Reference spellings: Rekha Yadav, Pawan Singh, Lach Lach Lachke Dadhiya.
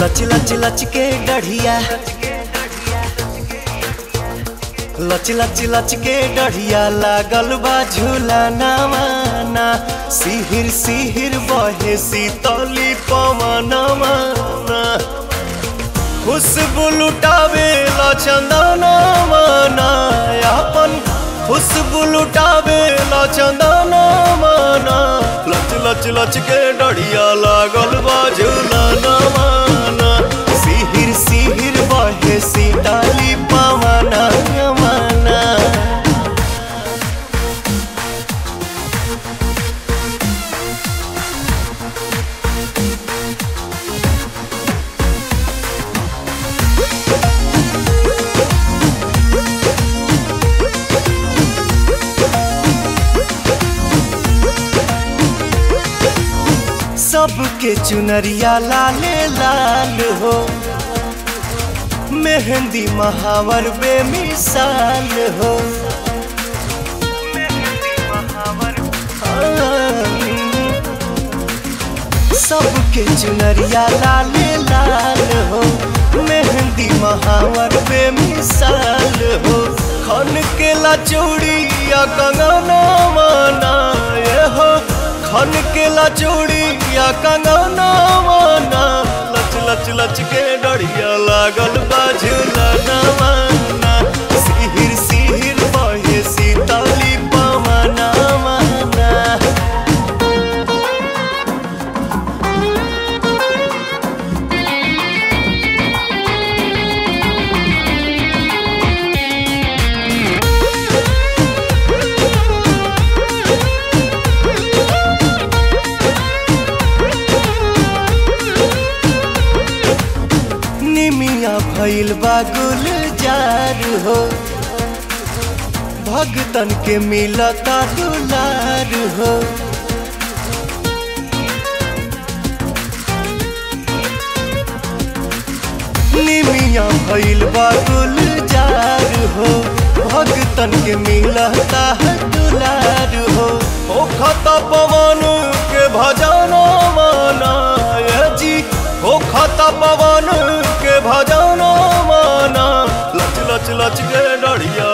लच लच लचके डढ़िया, लच लच लचके डढ़िया लागल बा झूला नावाना। सिहिर सिहिर बहे शीतली पवनवा, खुशबू लुटावे चंदनवा ना, अपन खुशबू लुटावे चंदनवा ना। लच लच लचके डढ़िया लागल बा झूला नावाना। सीताली पवना यमना, सबके चुनरिया लाले लाल हो, मेहंदी महावर बेमिसाल हो। सबके चुनरिया लाल लाल हो, मेहंदी महावर बेमिसाल हो। खन के ला चूड़िया कंगना माना हो, खन के ला चूड़िया कंगना माना। लच लच के डढ़िया लागल बा झूला नावाना। सिहिर सिहिर बहे शीतली पवना माना। भइल बा गुलजार हो, भगतन के मिलता दुलार हो। निमिया भइल बा गुलजार हो, भगतन के मिलता दुलार हो। होखता पवन के भजना माना जी, होखता पवन के भजना माना। लच लच लच के डढ़िया